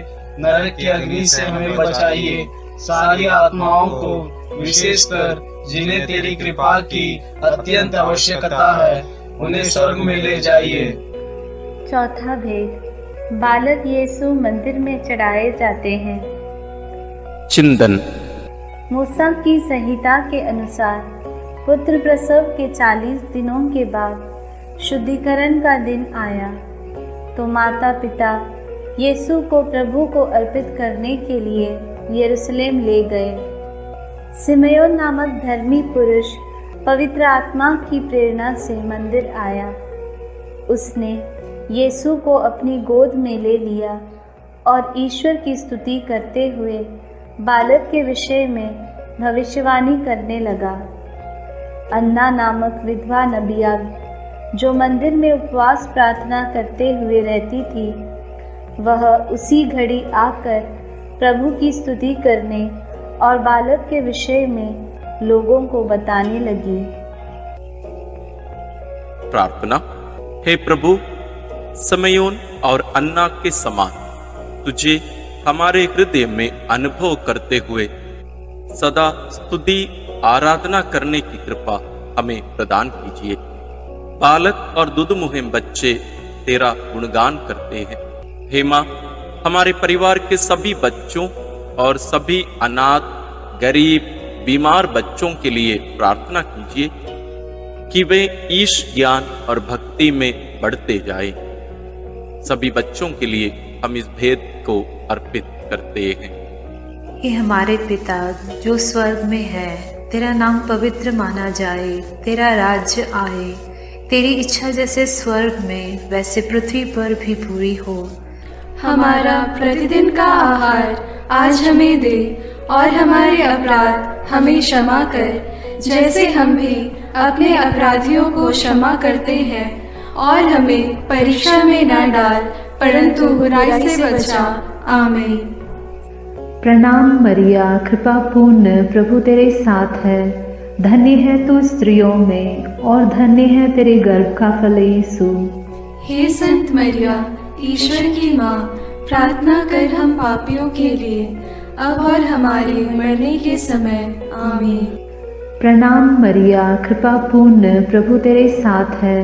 नरक की अग्नि से हमें बचाइए, सारी आत्माओं को, विशेषकर जिन्हें तेरी कृपा की अत्यंत आवश्यकता है, उन्हें स्वर्ग में ले जाइए। चौथा भेद, बालक यीशु मंदिर में चढ़ाए जाते हैं। चिंतन। मूसा की संहिता के अनुसार पुत्र प्रसव के 40 दिनों के बाद शुद्धिकरण का दिन आया, तो माता पिता यीशु को प्रभु को अर्पित करने के लिए यरूशलेम ले गए। सिमयोन नामक धर्मी पुरुष पवित्र आत्मा की प्रेरणा से मंदिर आया। उसने यीशु को अपनी गोद में ले लिया और ईश्वर की स्तुति करते हुए बालक के विषय में भविष्यवाणी करने लगा। अन्ना नामक विधवा नबिया, जो मंदिर में उपवास प्रार्थना करते हुए रहती थी, वह उसी घड़ी आकर प्रभु की स्तुति करने और बालक के विषय में लोगों को बताने लगी। प्रार्थना। हे प्रभु, सिमयोन और अन्ना के समान तुझे हमारे हृदय में अनुभव करते हुए सदा स्तुति आराधना करने की कृपा हमें प्रदान कीजिए। बालक और दुधमुहे बच्चे तेरा गुणगान करते हैं। हे माँ, हमारे परिवार के सभी बच्चों और सभी अनाथ, गरीब, बीमार बच्चों के लिए प्रार्थना कीजिए कि वे ईश ज्ञान और भक्ति में बढ़ते जाएं। सभी बच्चों के लिए हम इस भेद को अर्पित करते हैं। हे हमारे पिता जो स्वर्ग में है, तेरा नाम पवित्र माना जाए, तेरा राज्य आए, तेरी इच्छा जैसे स्वर्ग में वैसे पृथ्वी पर भी पूरी हो। हमारा प्रतिदिन का आहार आज हमें दे, और हमारे अपराध हमें क्षमा कर, जैसे हम भी अपने अपराधियों को क्षमा करते हैं, और हमें परीक्षा में न डाल, परंतु बुराई से बचा। आमीन। प्रणाम मरिया, कृपा पूर्ण, प्रभु तेरे साथ है। धन्य है तू स्त्रियों में, और धन्य है तेरे गर्भ का फल यीशु। हे संत मरिया, ईश्वर की माँ, प्रार्थना कर हम पापियों के लिए, अब और हमारे मरने के समय। आमीन। प्रणाम मरिया, कृपा पूर्ण, प्रभु तेरे साथ है।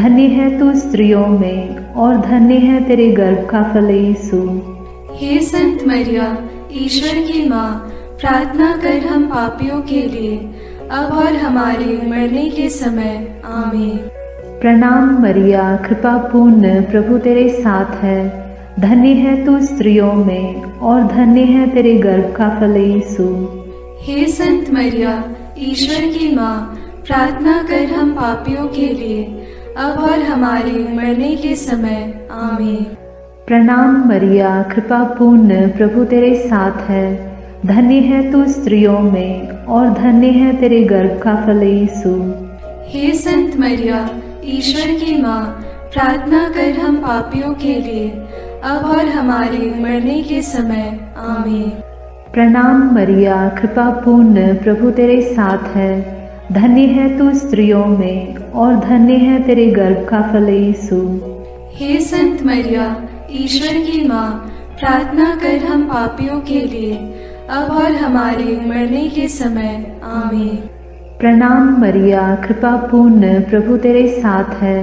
धन्य है तू स्त्रियों में, और धन्य है तेरे गर्भ का फल यीशु। हे संत मरिया, ईश्वर की माँ, प्रार्थना कर हम पापियों के लिए, अब और हमारे मरने के समय। आमीन। प्रणाम मरिया, कृपा पूर्ण, प्रभु तेरे साथ है। धन्य है तू स्त्रियों में, और धन्य है तेरे गर्भ का फल यीशु। हे संत मरिया, ईश्वर की माँ, प्रार्थना कर हम पापियों के लिए, अब और हमारे मरने के समय। आमीन। प्रणाम मरिया, कृपा पूर्ण, प्रभु तेरे साथ है। धन्य है तू स्त्रियों में, और धन्य है तेरे गर्भ का फल यीशु। हे संत मरिया, ईश्वर की माँ, प्रार्थना कर हम पापियों के लिए, अब और हमारे मरने के समय। आमीन। प्रणाम मरिया, कृपा पूर्ण, प्रभु तेरे साथ है। धन्य है तू स्त्रियों में, और धन्य है तेरे गर्भ का फल यीशु। हे संत मरिया, ईश्वर की माँ, प्रार्थना कर हम पापियों के लिए, अब और हमारे मरने के समय। आमीन। प्रणाम मरिया, कृपा पूर्ण, प्रभु तेरे साथ है।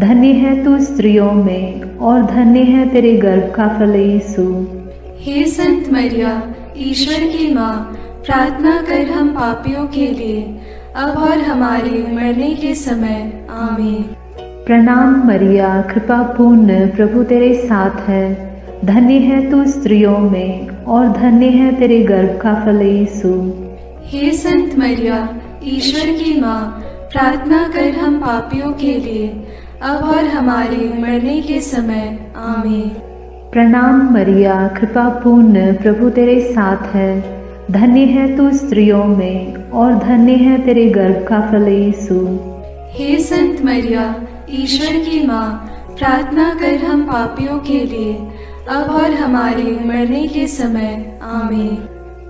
धन्य है तू स्त्रियों में, और धन्य है तेरे गर्भ का फल यीशु। हे संत मरिया, ईश्वर की माँ, प्रार्थना कर हम पापियों के लिए, अब और हमारे मरने के समय। आमीन। प्रणाम मरिया, कृपा पूर्ण, प्रभु तेरे साथ है। धन्य है तू स्त्रियों में, और धन्य है तेरे गर्भ का फल यीशु। हे संत मरिया, ईश्वर की माँ, प्रार्थना कर हम पापियों के लिए, अब और हमारे मरने के समय। आमीन। प्रणाम मरिया, कृपा पूर्ण, प्रभु तेरे साथ है। धन्य है तू स्त्रियों में, और धन्य है तेरे गर्भ का फल यीशु। हे संत मरिया, ईश्वर की माँ, प्रार्थना कर हम पापियों के लिए, अब और हमारे मरने के समय। आमीन।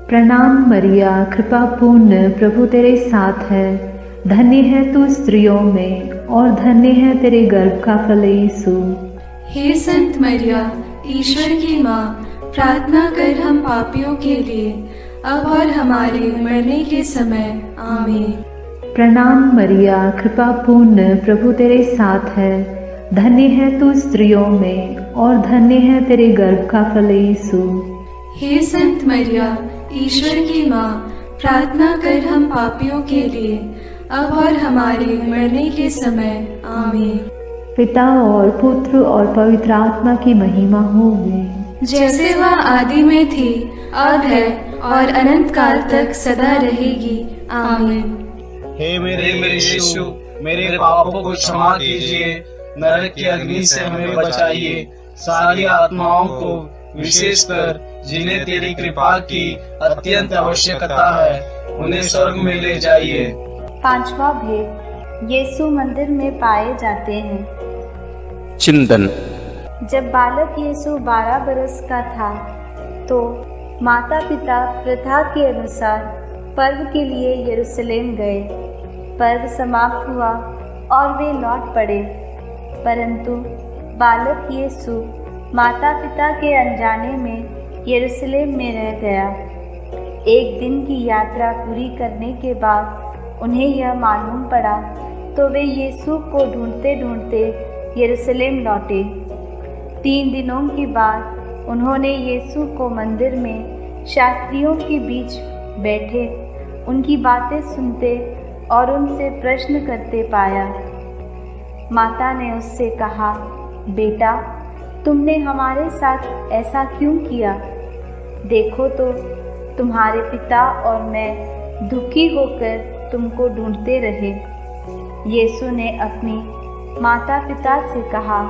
प्रणाम मरिया, कृपा पूर्ण, प्रभु तेरे साथ है। धन्य है तू स्त्रियों में, और धन्य है तेरे गर्भ का फल यीशु। हे संत मरिया, ईश्वर की माँ, प्रार्थना कर हम पापियों के लिए, अब और हमारे मरने के समय। आमीन। प्रणाम मरिया, कृपा पूर्ण, प्रभु तेरे साथ है। धन्य है तू स्त्रियों में, और धन्य है तेरे गर्भ का फल यीशु। हे संत मरिया, ईश्वर की माँ, प्रार्थना कर हम पापियों के लिए, अब और हमारे मरने के समय। आमीन। पिता और पुत्र और पवित्र आत्मा की महिमा होगी, जैसे वह आदि में थी, अब है, और अनंत काल तक सदा रहेगी। आमीन। हे मेरे यीशु, मेरे पापों को क्षमा कीजिए, नरक की अग्नि से हमें बचाइए, सारी आत्माओं को, विशेषकर जिन्हें तेरी कृपा की अत्यंत आवश्यकता है, उन्हें स्वर्ग में ले जाइए। पांचवा भेद, यीशु मंदिर में पाए जाते हैं। चिंतन। जब बालक यीशु 12 बरस का था, तो माता पिता प्रथा के अनुसार पर्व के लिए यरूशलेम गए। पर्व समाप्त हुआ और वे लौट पड़े, परंतु बालक यीशु माता पिता के अनजाने में यरूशलेम में रह गया। एक दिन की यात्रा पूरी करने के बाद उन्हें यह मालूम पड़ा, तो वे यीशु को ढूंढते ढूंढते यरूशलेम लौटे। 3 दिनों के बाद उन्होंने यीशु को मंदिर में शास्त्रियों के बीच बैठे, उनकी बातें सुनते और उनसे प्रश्न करते पाया। माता ने उससे कहा, बेटा, तुमने हमारे साथ ऐसा क्यों किया? देखो तो, तुम्हारे पिता और मैं दुखी होकर तुमको ढूंढते रहे। यीशु ने अपनी माता पिता से कहा,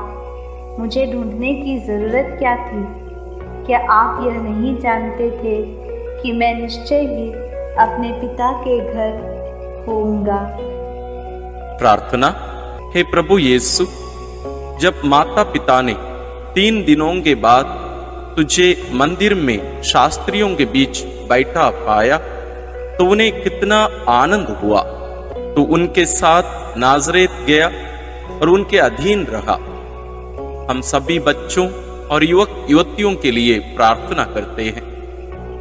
मुझे ढूंढने की ज़रूरत क्या थी? क्या आप यह नहीं जानते थे कि मैं निश्चय ही अपने पिता के घर होऊंगा? प्रार्थना। हे प्रभु यीशु, जब माता पिता ने 3 दिनों के बाद तुझे मंदिर में शास्त्रियों के बीच बैठा पाया तो उन्हें कितना आनंद हुआ। तो उनके साथ नासरत गया और उनके अधीन रहा। हम सभी बच्चों और युवक युवतियों के लिए प्रार्थना करते हैं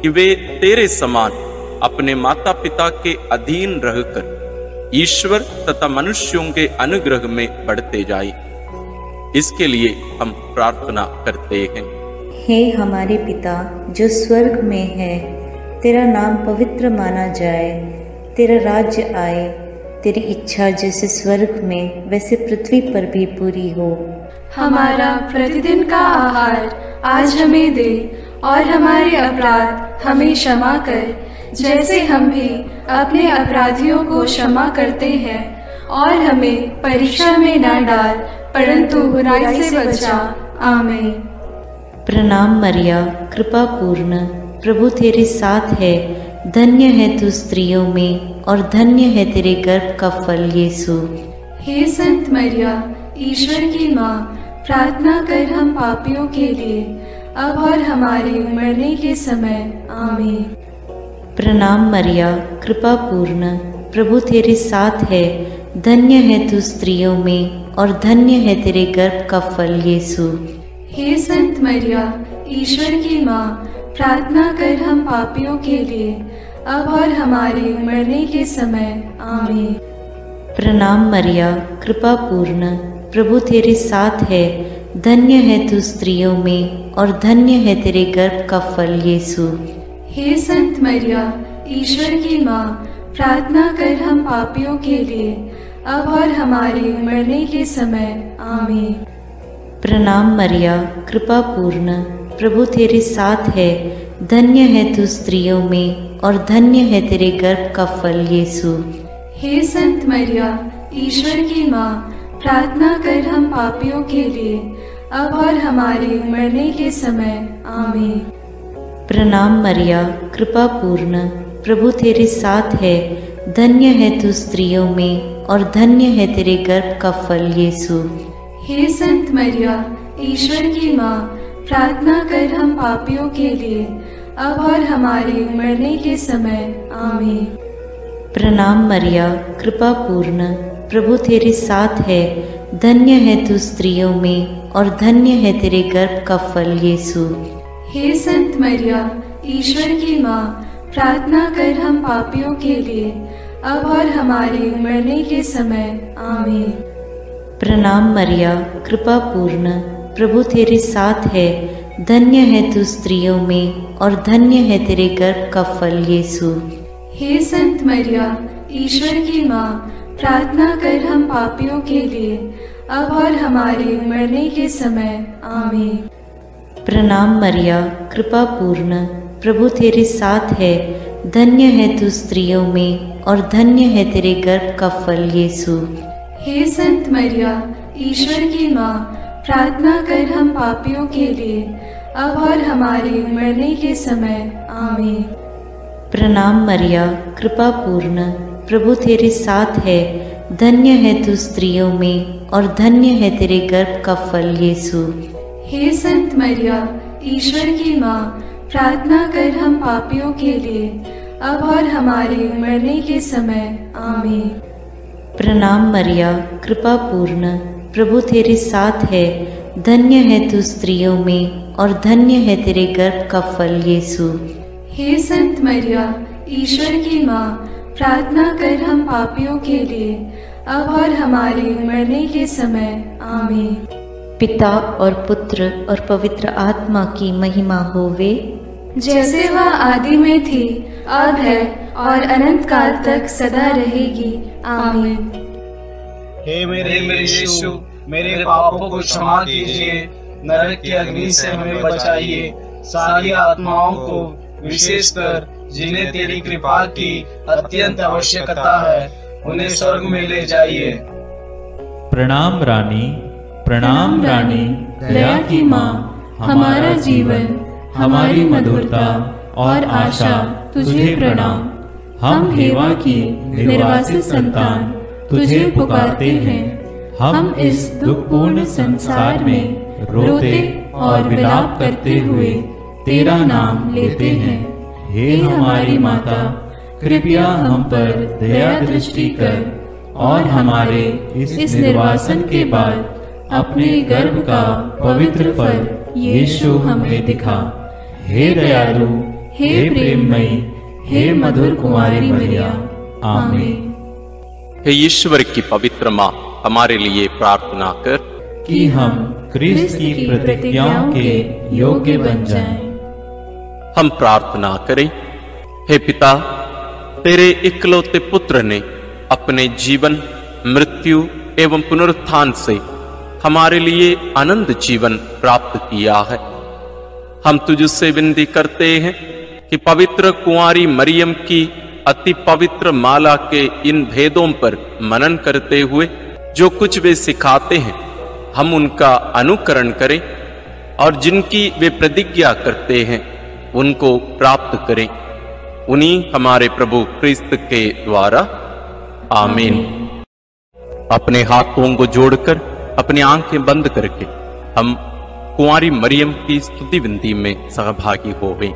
कि वे तेरे समान अपने माता पिता के अधीन रहकर ईश्वर तथा मनुष्यों के अनुग्रह में बढ़ते जाएं। इसके लिए हम प्रार्थना करते हैं। हे हमारे पिता जो स्वर्ग में है, तेरा नाम पवित्र माना जाए, तेरा राज्य आए, तेरी इच्छा जैसे स्वर्ग में वैसे पृथ्वी पर भी पूरी हो। हमारा प्रतिदिन का आहार आज हमें दे, और हमारे अपराध हमें क्षमा कर जैसे हम भी अपने अपराधियों को क्षमा करते हैं, और हमें परीक्षा में न डाल परंतु बुराई से बचा। आमीन। प्रणाम मरिया, कृपा पूर्ण, प्रभु तेरे साथ है, धन्य है तू स्त्रियों में और धन्य है तेरे गर्भ का फल यीशु। हे संत मरिया ईश्वर की माँ, प्रार्थना कर हम पापियों के लिए अब और हमारे मरने के समय। आमीन। प्रणाम मरिया, कृपा पूर्ण, प्रभु तेरे साथ है, धन्य है तू स्त्रियों में और धन्य है तेरे गर्भ का फल यीशु। हे संत मरिया ईश्वर की माँ, प्रार्थना कर हम पापियों के लिए अब और हमारे मरने के समय। आमीन। प्रणाम मरिया, कृपा पूर्ण, प्रभु तेरे साथ है, धन्य है तू स्त्रियों में और धन्य है तेरे गर्भ का फल यीशु। हे संत मरिया ईश्वर की माँ, प्रार्थना कर हम पापियों के लिए अब और हमारे मरने के समय। आमीन। प्रणाम मरिया, कृपा पूर्ण, प्रभु तेरे साथ है, धन्य है तू स्त्रियों में और धन्य है तेरे गर्भ का फल यीशु। हे संत मरिया ईश्वर की माँ, प्रार्थना कर हम पापियों के लिए अब और हमारे मरने के समय। आमीन। प्रणाम मरिया, कृपा पूर्ण, प्रभु तेरे साथ है, धन्य है तू स्त्रियों में और धन्य है तेरे गर्भ का फल यीशु। हे संत मरिया ईश्वर की माँ, प्रार्थना कर हम पापियों के लिए अब और हमारे मरने के समय। आमीन। प्रणाम मरिया, कृपा पूर्ण, प्रभु तेरे साथ है, धन्य है तू स्त्रियों में और धन्य है तेरे गर्भ का फल यीशु। हे संत मरिया ईश्वर की माँ, प्रार्थना कर हम पापियों के लिए अब और हमारे मरने के समय। आमीन। प्रणाम मरिया, कृपा पूर्ण, प्रभु तेरे साथ है, धन्य है तू स्त्रियों में और धन्य है तेरे गर्भ का फल यीशु। हे संत मरिया ईश्वर की माँ, प्रार्थना कर हम पापियों के लिए अब और हमारे मरने के समय। आमीन। प्रणाम मरिया, कृपा पूर्ण, प्रभु तेरे साथ है, धन्य है तू स्त्रियों में और धन्य है तेरे गर्भ का फल यीशु। हे संत मरिया ईश्वर की माँ, प्रार्थना कर हम पापियों के लिए अब और हमारे मरने के समय। आमीन। प्रणाम मरिया, कृपा पूर्ण, प्रभु तेरे साथ है, धन्य है तू स्त्रियों में और धन्य है तेरे गर्भ का फल यीशु। हे संत मरिया ईश्वर की माँ, प्रार्थना कर हम पापियों के लिए अब और हमारे मरने के समय। आमीन। प्रणाम मरिया, कृपा पूर्ण, प्रभु तेरे साथ है, धन्य है तू स्त्रियों में और धन्य है तेरे गर्भ का फल यीशु। हे संत मरिया ईश्वर की माँ, प्रार्थना कर हम पापियों के लिए अब और हमारे मरने के समय। आमीन। पिता और पुत्र और पवित्र आत्मा की महिमा होवे, जैसे वह आदि में थी, अब है और अनंत काल तक सदा रहेगी। आमीन। हे मेरे यीशु, मेरे पापों को क्षमा कीजिए, नरक की अग्नि से हमें बचाइए, सारी आत्माओं को विशेषकर जिन्हें तेरी कृपा की अत्यंत आवश्यकता है उन्हें स्वर्ग में ले जाइए। प्रणाम रानी, प्रणाम रानी, दया की माँ, हमारा जीवन, हमारी मधुरता और आशा तुझे प्रणाम। हम हेवा की निर्वासित संतान तुझे पुकारते हैं। हम इस दुखपूर्ण संसार में रोते और विलाप करते हुए तेरा नाम लेते हैं। हे हमारी माता, कृपया हम पर दया दृष्टि कर और हमारे इस निर्वासन के बाद अपने गर्भ का पवित्र फल यीशु हमें दिखा। हे दयालु, हे प्रेममयी, हे मधुर कुमारी मरियम, आमीन। हे ईश्वर की पवित्र माँ, हमारे लिए प्रार्थना कर कि हम क्रिस्त की प्रतिज्ञाओं के योग्य बन जाएं। हम प्रार्थना करें। हे पिता, तेरे इकलौते पुत्र ने अपने जीवन, मृत्यु एवं पुनरुत्थान से हमारे लिए आनंद जीवन प्राप्त किया है। हम तुझसे विनती करते हैं कि पवित्र कुंवारी मरियम की अति पवित्र माला के इन भेदों पर मनन करते हुए जो कुछ वे सिखाते हैं, हम उनका अनुकरण करें और जिनकी वे प्रतिज्ञा करते हैं उनको प्राप्त करें, उन्हीं हमारे प्रभु क्रिस्त के द्वारा। आमीन। अपने हाथों को जोड़कर, अपनी आंखें बंद करके हम कुंवारी मरियम की स्तुति विनती में सहभागी हो गए।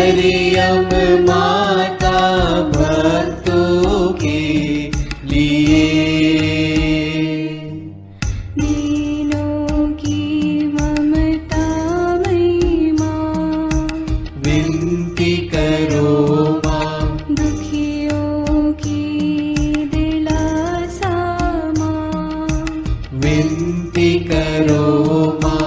मरियम माता भक्तों के लिए, दीनों की ममता मई माँ विनती करो माँ, दुखियों की दिलासा माँ विनती करो माँ,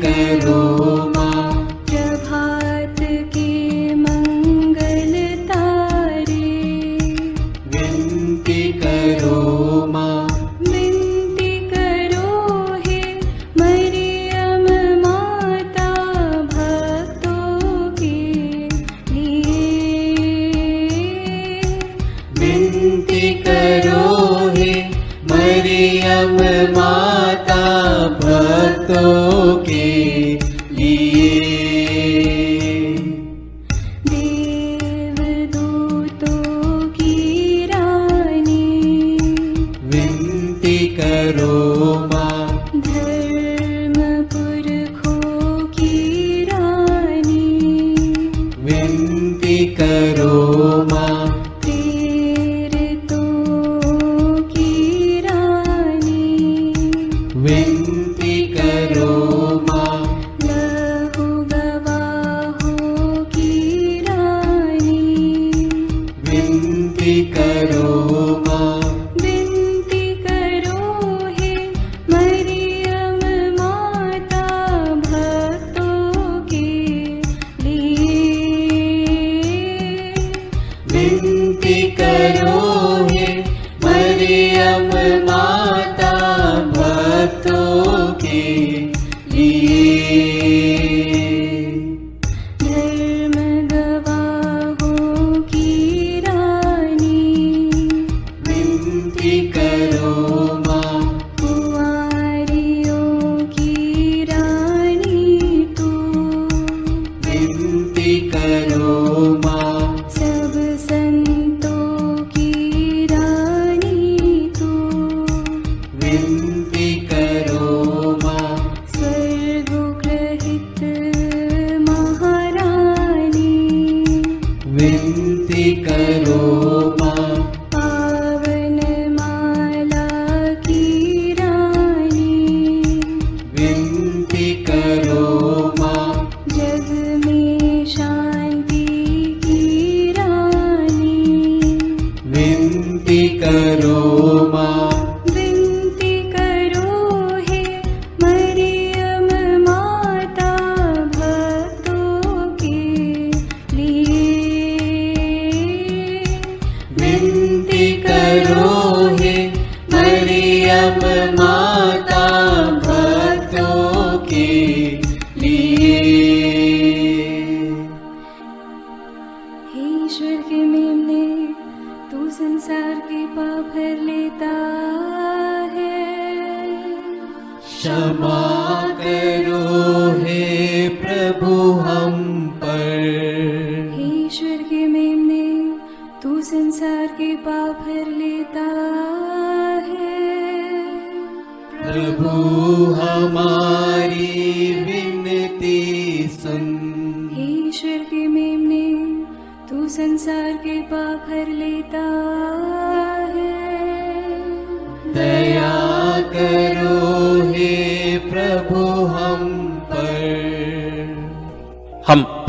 करो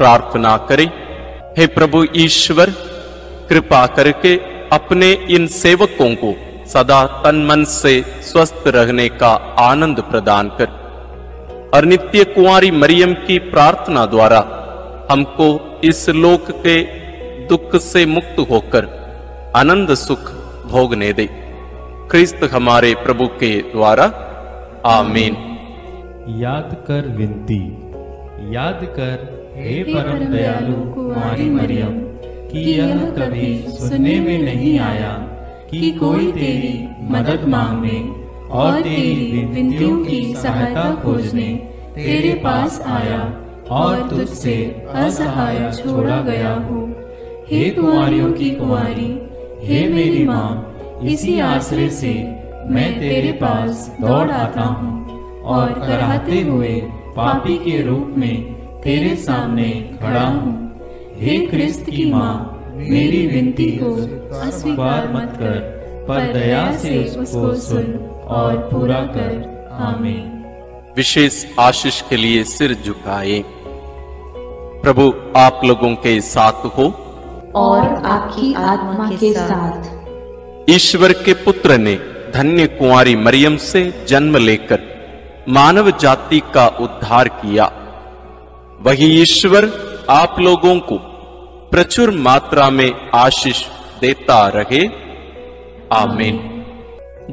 प्रार्थना करें। हे प्रभु ईश्वर, कृपा करके अपने इन सेवकों को सदा तन मन से स्वस्थ रहने का आनंद प्रदान कर, और नित्य कुंवारी मरियम की प्रार्थना द्वारा हमको इस लोक के दुख से मुक्त होकर आनंद सुख भोगने दे। ख्रिस्त हमारे प्रभु के द्वारा, आमीन। याद कर विनती, याद कर हे परम दयालु कुमारी मरियम कि यह कभी सुनने में नहीं आया कि कोई तेरी मदद मांगने और तेरी विनतियों की सहायता खोजने तेरे पास आया और तुझसे असहाय छोड़ा गया हो। हे कुंवारियों की कुंवारी, हे मेरी माँ, इसी आश्रय से मैं तेरे पास दौड़ आता हूँ और कराहते हुए पापी के रूप में तेरे सामने खड़ा हूँ। हे ख्रिस्त की माँ, मेरी विनती को अस्वीकार मत कर, पर दया से उसको सुन और पूरा कर। आमीन। विशेष आशीष के लिए सिर झुकाए। प्रभु आप लोगों के साथ हो और आपकी आत्मा के साथ। ईश्वर के पुत्र ने धन्य कुंवारी मरियम से जन्म लेकर मानव जाति का उद्धार किया। वही ईश्वर आप लोगों को प्रचुर मात्रा में आशीष देता रहे। आमीन।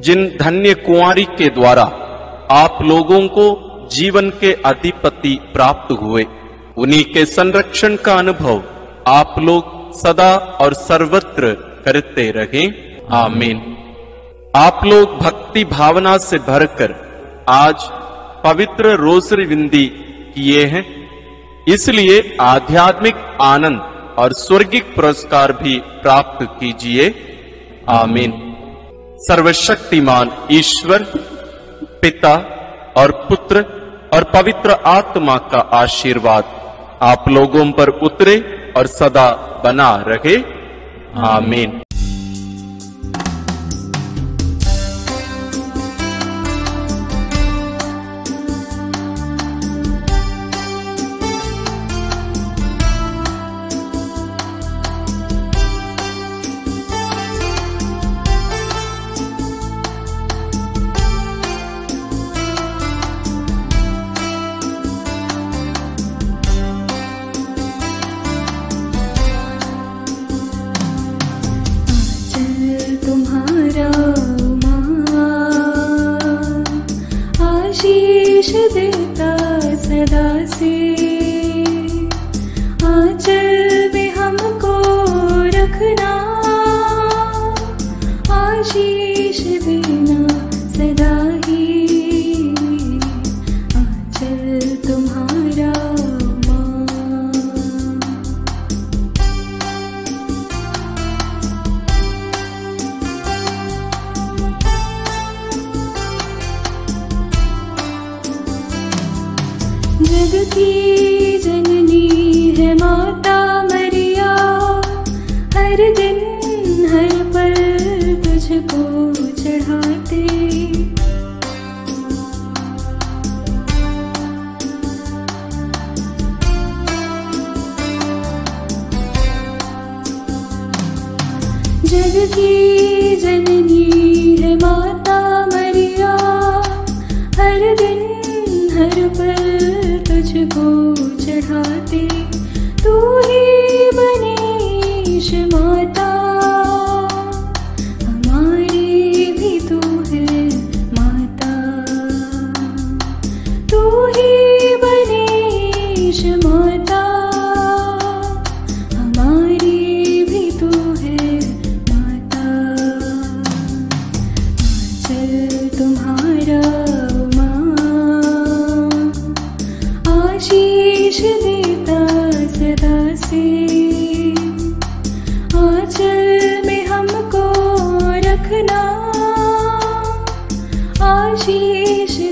जिन धन्य कुंवारी के द्वारा आप लोगों को जीवन के अधिपति प्राप्त हुए, उन्हीं के संरक्षण का अनुभव आप लोग सदा और सर्वत्र करते रहे। आमीन। आप लोग भक्ति भावना से भरकर आज पवित्र रोज़री विनती किए हैं, इसलिए आध्यात्मिक आनंद और स्वर्गिक पुरस्कार भी प्राप्त कीजिए। आमीन। सर्वशक्तिमान ईश्वर, पिता और पुत्र और पवित्र आत्मा का आशीर्वाद आप लोगों पर उतरे और सदा बना रहे। आमीन। की जननी है माता मरिया, हर दिन हर पल तुझको चढ़ाते। जग की जननी है माता मरिया, हर दिन हर पल तुझको चढ़ाते। तू ही बनेश माता हमारी, भी तू है माता। तू ही बनेश माता हमारी, भी तू है माता। आंचल तुम्हारा आशीष देता सदा से, आंचल में हमको रखना आशीष